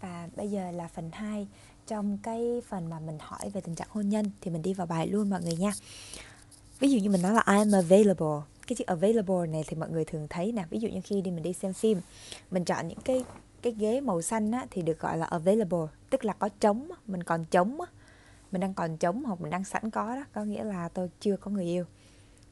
Và bây giờ là phần 2 trong cái phần mà mình hỏi về tình trạng hôn nhân thì mình đi vào bài luôn mọi người nha. Ví dụ như mình nói là I'm available. Cái chữ available này thì mọi người thường thấy nè. Ví dụ như khi mình đi xem phim, mình chọn những cái ghế màu xanh á, thì được gọi là available, tức là có trống, mình còn trống, mình đang còn trống hoặc mình đang sẵn có đó, có nghĩa là tôi chưa có người yêu.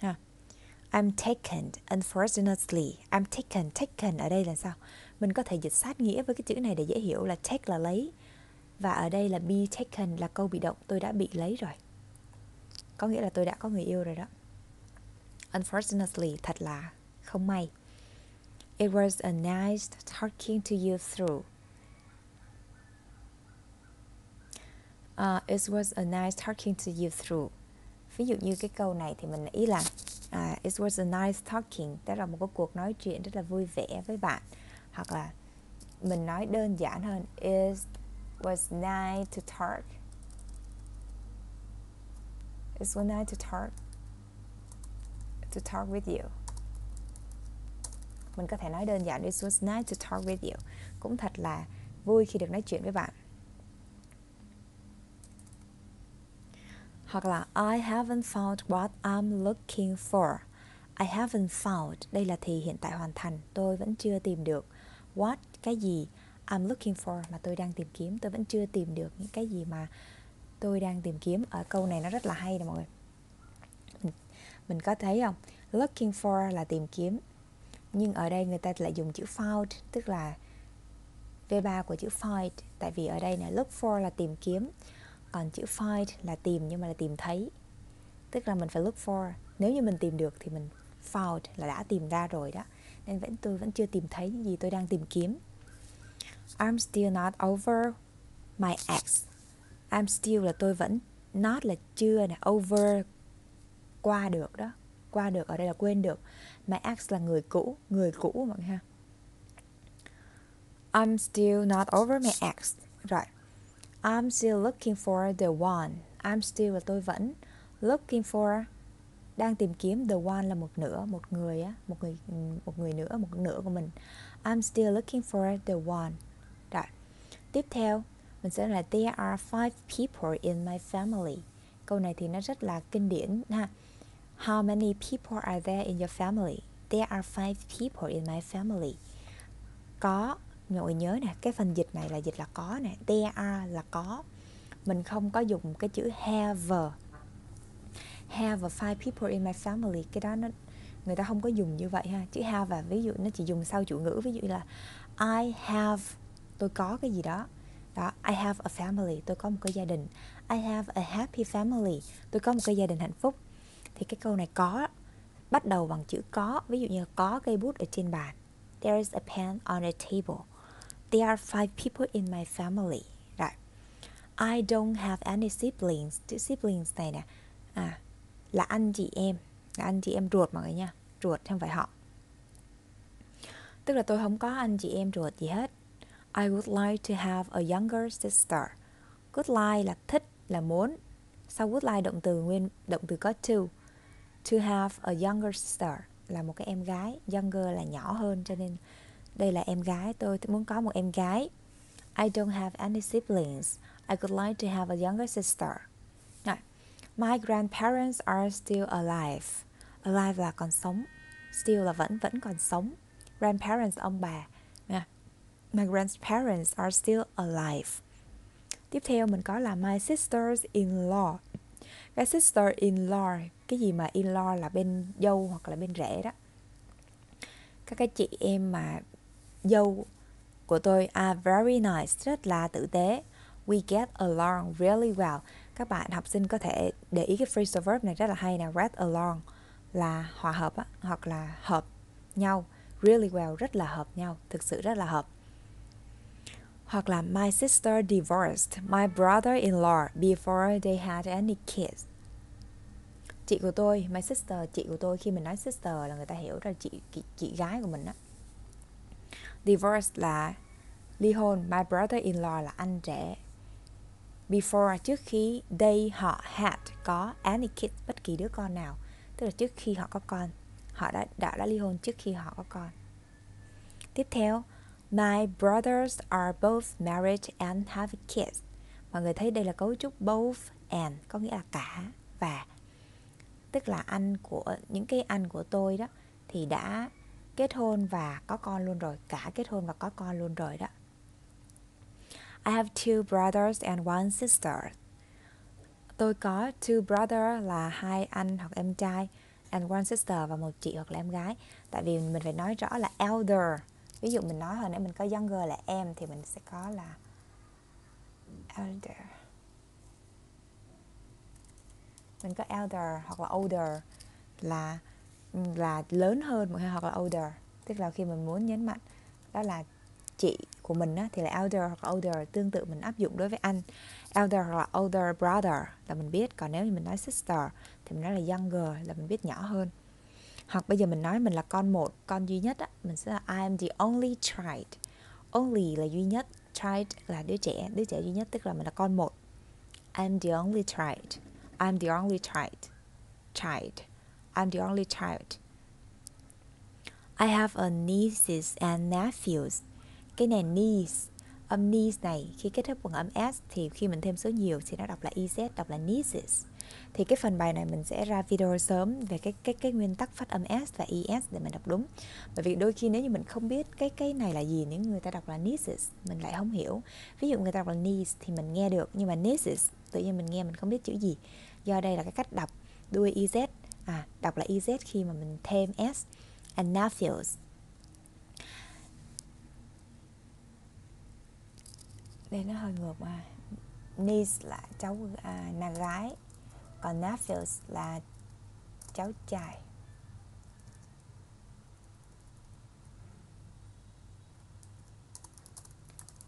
Ha. I'm taken, unfortunately. I'm taken, taken ở đây là sao? Mình có thể dịch sát nghĩa với cái chữ này để dễ hiểu là take là lấy. Và ở đây là be taken là câu bị động, tôi đã bị lấy rồi. Có nghĩa là tôi đã có người yêu rồi đó. Unfortunately, thật là không may. It was a nice talking to you through. It was a nice talking to you through. Ví dụ như cái câu này thì mình ý là it was a nice talking, tức là một cái cuộc nói chuyện rất là vui vẻ với bạn. Hoặc là mình nói đơn giản hơn, it was nice to talk. It was nice to talk with you. Mình có thể nói đơn giản, it was nice to talk with you. Cũng thật là vui khi được nói chuyện với bạn. Hoặc là I haven't found what I'm looking for. I haven't found, đây là thì hiện tại hoàn thành, tôi vẫn chưa tìm được. What, cái gì, I'm looking for mà tôi đang tìm kiếm. Tôi vẫn chưa tìm được những cái gì mà tôi đang tìm kiếm. Ở câu này nó rất là hay nè mọi người. Mình có thấy không? Looking for là tìm kiếm, nhưng ở đây người ta lại dùng chữ found, tức là V3 của chữ find. Tại vì ở đây là look for là tìm kiếm, còn chữ find là tìm nhưng mà là tìm thấy. Tức là mình phải look for. Nếu như mình tìm được thì mình found là đã tìm ra rồi đó. Nên tôi vẫn chưa tìm thấy những gì tôi đang tìm kiếm. I'm still not over my ex. I'm still là tôi vẫn, not là chưa, over qua được đó. Qua được ở đây là quên được. My ex là người cũ mọi người ha. I'm still not over my ex. Rồi. I'm still looking for the one. I'm still là tôi vẫn, looking for đang tìm kiếm, the one là một nửa, một người á, một người nữa, một nửa của mình. I'm still looking for the one. Rồi. Tiếp theo mình sẽ là there are 5 people in my family. Câu này thì nó rất là kinh điển ha. How many people are there in your family? There are 5 people in my family. Có, mọi người nhớ nè, cái phần dịch này là dịch là có nè. There are là có. Mình không có dùng cái chữ have. Have 5 people in my family. Cái đó người ta không có dùng như vậy ha. Chữ have và ví dụ nó chỉ dùng sau chủ ngữ. Ví dụ là I have, tôi có cái gì đó. Đó, I have a family, tôi có một cái gia đình. I have a happy family, tôi có một cái gia đình hạnh phúc. Thì cái câu này có bắt đầu bằng chữ có. Ví dụ như có cây bút ở trên bàn. There is a pen on the table. There are 5 people in my family. Rồi. I don't have any siblings. Chữ siblings này nè là anh chị em. Là anh chị em ruột mọi người nha. Ruột không phải họ. Tức là tôi không có anh chị em ruột gì hết. I would like to have a younger sister. Would like là thích, là muốn. Sau would like động từ có to. To have a younger sister là một cái em gái. Younger là nhỏ hơn, cho nên đây là em gái, tôi muốn có một em gái. I don't have any siblings. I would like to have a younger sister. Rồi. My grandparents are still alive. Alive là còn sống. Still là vẫn còn sống. Grandparents ông bà. My grandparents are still alive. Tiếp theo mình có là my sisters-in-law. Cái sister-in-law, cái gì mà in-law là bên dâu hoặc là bên rể đó. Các cái chị em mà dâu của tôi are very nice, rất là tử tế. We get along really well. Các bạn học sinh có thể để ý cái phrasal verb này rất là hay nè. Get along là hòa hợp á, hoặc là hợp nhau. Really well, rất là hợp nhau, thực sự rất là hợp. Hoặc là my sister divorced my brother-in-law before they had any kids. Chị của tôi, my sister, chị của tôi, khi mình nói sister là người ta hiểu ra chị gái của mình đó. Divorced là ly hôn, my brother-in-law là anh rể. Before, trước khi they, họ had, có any kids, bất kỳ đứa con nào. Tức là trước khi họ có con, họ đã ly hôn trước khi họ có con. Tiếp theo, My brothers are both married and have kids. Mọi người thấy đây là cấu trúc both and, có nghĩa là cả và. Tức là anh của những cái anh của tôi đó thì đã kết hôn và có con luôn rồi, cả kết hôn và có con luôn rồi đó. I have two brothers and one sister. Tôi có two brother là hai anh hoặc em trai, and one sister và một chị hoặc là em gái. Tại vì mình phải nói rõ là elder. Ví dụ mình nói hồi nãy mình có younger là em thì mình sẽ có là elder. Mình có elder hoặc là older là lớn hơn hoặc là older. Tức là khi mình muốn nhấn mạnh đó là chị của mình á, thì là elder hoặc older, tương tự mình áp dụng đối với anh. Elder hoặc là older brother là mình biết, còn nếu như mình nói sister thì mình nói là younger là mình biết nhỏ hơn. Hoặc bây giờ mình nói mình là con một, con duy nhất á, mình sẽ là I am the only child. Only là duy nhất, child là đứa trẻ duy nhất, tức là mình là con một. I am the only child. I am the only child. I am the only child. I have a nieces and nephews. Cái này niece, âm niece này khi kết hợp bằng âm s thì khi mình thêm số nhiều thì nó đọc là iz, đọc là nieces. Thì cái phần bài này mình sẽ ra video sớm về cái nguyên tắc phát âm s và es để mình đọc đúng. Bởi vì đôi khi nếu như mình không biết cái này là gì, nếu người ta đọc là nieces mình lại không hiểu. Ví dụ người ta đọc là niece thì mình nghe được, nhưng mà nieces tự nhiên mình nghe mình không biết chữ gì. Do đây là cái cách đọc đuôi iz, đọc là iz khi mà mình thêm s. And nephews. Đây nó hơi ngược mà. Niece là cháu nàng gái, còn nephews là cháu trai.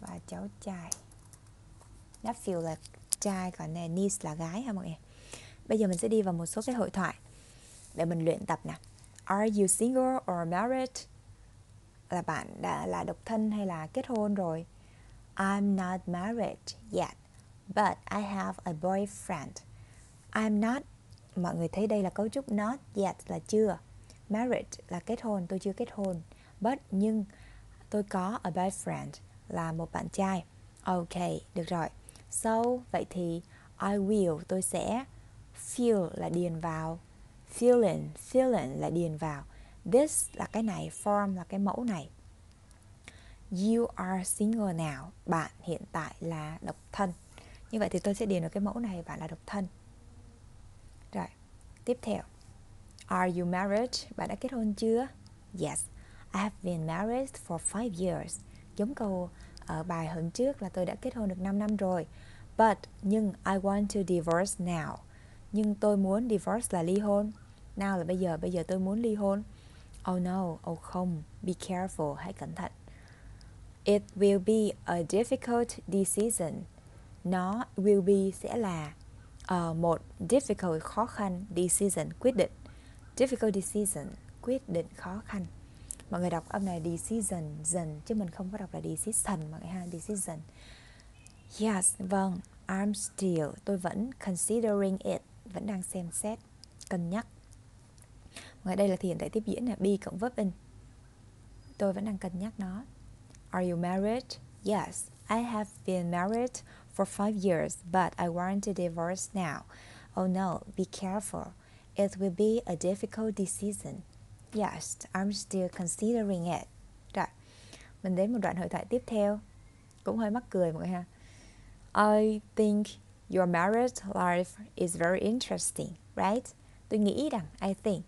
Và cháu trai. Nephew là trai, còn này niece là gái ha mọi người. Bây giờ mình sẽ đi vào một số cái hội thoại để mình luyện tập nè. Are you single or married? Là bạn đã là độc thân hay là kết hôn rồi? I'm not married yet, but I have a boyfriend. I'm not, mọi người thấy đây là cấu trúc not yet là chưa. Married là kết hôn, tôi chưa kết hôn. But, nhưng, tôi có a boyfriend là một bạn trai. Ok, được rồi. So, vậy thì I will, tôi sẽ. Feel là điền vào. Feeling là điền vào. This là cái này, form là cái mẫu này. You are single now. Bạn hiện tại là độc thân. Như vậy thì tôi sẽ điền vào cái mẫu này, bạn là độc thân. Rồi, tiếp theo. Are you married? Bạn đã kết hôn chưa? Yes, I have been married for 5 years. Giống câu ở bài hôm trước là tôi đã kết hôn được 5 năm rồi. But, nhưng I want to divorce now. Nhưng tôi muốn, divorce là ly hôn. Now là bây giờ tôi muốn ly hôn. Oh no, oh không, be careful, hãy cẩn thận. It will be a difficult decision. Nó will be sẽ là một difficult khó khăn, decision quyết định. Difficult decision quyết định khó khăn. Mọi người đọc âm này decision dần chứ mình không có đọc là decision mọi người ha, decision. Yes, vâng, I'm still, tôi vẫn considering it, vẫn đang xem xét, cân nhắc. Mọi người đây là hiện tại tiếp diễn là be cộng verb in. Tôi vẫn đang cân nhắc nó. Are you married? Yes, I have been married for 5 years, but I want to divorce now. Oh no, be careful. It will be a difficult decision. Yes, I'm still considering it. Rồi, mình đến một đoạn hội thoại tiếp theo. Cũng hơi mắc cười mọi người ha. I think your married life is very interesting, right? Tôi nghĩ rằng, I think,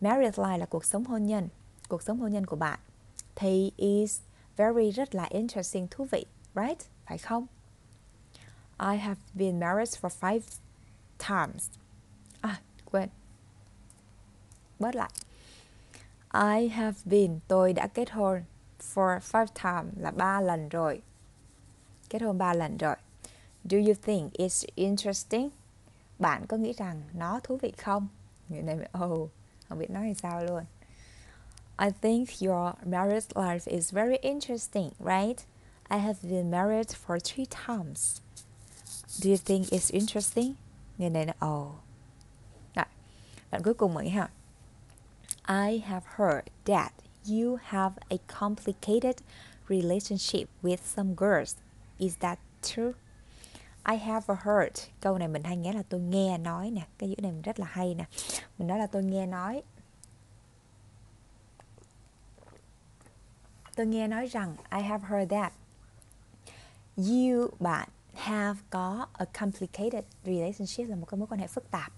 married life là cuộc sống hôn nhân của bạn. Thì is very rất là interesting, thú vị, right? Phải không? I have been married for 5 times. Quên. Bớt lại. I have been, tôi đã kết hôn for 5 times là 3 lần rồi. Kết hôn 3 lần rồi. Do you think it's interesting? Bạn có nghĩ rằng nó thú vị không? Người này mới không biết nói hay sao luôn. I think your married life is very interesting, right? I have been married for 3 times. Do you think it's interesting? Người này nói Rồi, đoạn cuối cùng mọi ha. I have heard that you have a complicated relationship with some girls. Is that true? I have heard. Câu này mình hay nghe là tôi nghe nói nè. Cái chữ này mình rất là hay nè. Mình nói là tôi nghe nói. Tôi nghe nói rằng I have heard that you, bạn have có a complicated relationship, là một cái mối quan hệ phức tạp.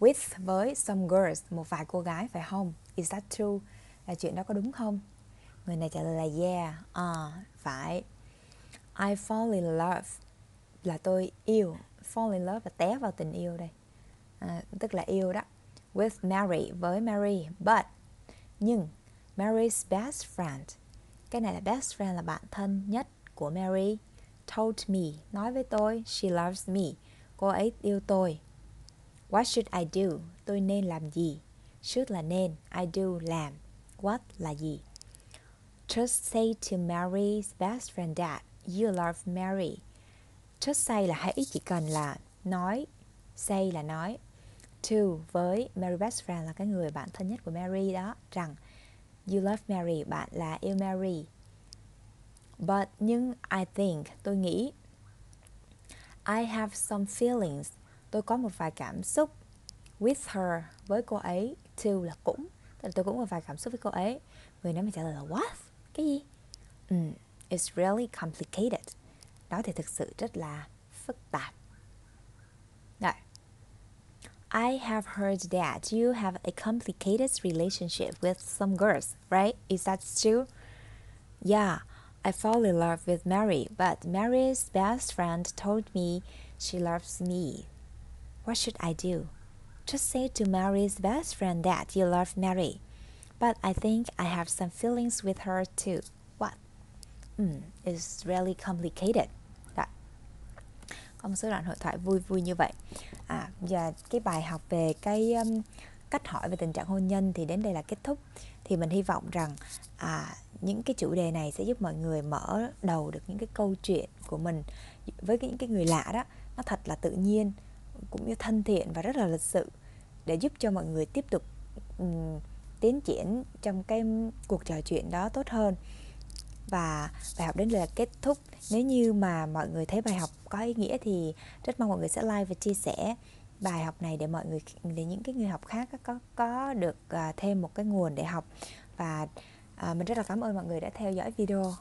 With, với some girls, một vài cô gái, phải không? Is that true? Là chuyện đó có đúng không? Người này trả lời là yeah, phải. I fall in love là tôi yêu. Fall in love là té vào tình yêu đây, tức là yêu đó. With Mary, với Mary. But, nhưng Mary's best friend, cái này là best friend, là bạn thân nhất của Mary, told me, nói với tôi, she loves me, cô ấy yêu tôi. What should I do? Tôi nên làm gì? Should là nên, I do làm, what là gì. Just say to Mary's best friend that you love Mary. Just say là hãy, chỉ cần là nói, say là nói, to với Mary's best friend là cái người bạn thân nhất của Mary đó, rằng you love Mary, bạn là yêu Mary. But, nhưng I think, tôi nghĩ, I have some feelings, tôi có một vài cảm xúc, with her, với cô ấy. To là cũng, tức là tôi cũng có vài cảm xúc với cô ấy. Người nói mình trả lời là what? Cái gì? It's really complicated. Đó thì thực sự rất là phức tạp. Rồi. I have heard that you have a complicated relationship with some girls, right? Is that true? Yeah, I fall in love with Mary, but Mary's best friend told me she loves me. What should I do? Just say to Mary's best friend that you love Mary, but I think I have some feelings with her too. What? It's really complicated. Có một số đoạn hội thoại vui vui như vậy. Và cái bài học về cái cách hỏi về tình trạng hôn nhân thì đến đây là kết thúc. Thì mình hy vọng rằng những cái chủ đề này sẽ giúp mọi người mở đầu được những cái câu chuyện của mình với những cái người lạ đó. Nó thật là tự nhiên, cũng như thân thiện và rất là lịch sự, để giúp cho mọi người tiếp tục tiến triển trong cái cuộc trò chuyện đó tốt hơn. Và bài học đến đây là kết thúc. Nếu như mà mọi người thấy bài học có ý nghĩa thì rất mong mọi người sẽ like và chia sẻ bài học này để mọi người, để những cái người học khác có được thêm một cái nguồn để học. Và mình rất là cảm ơn mọi người đã theo dõi video.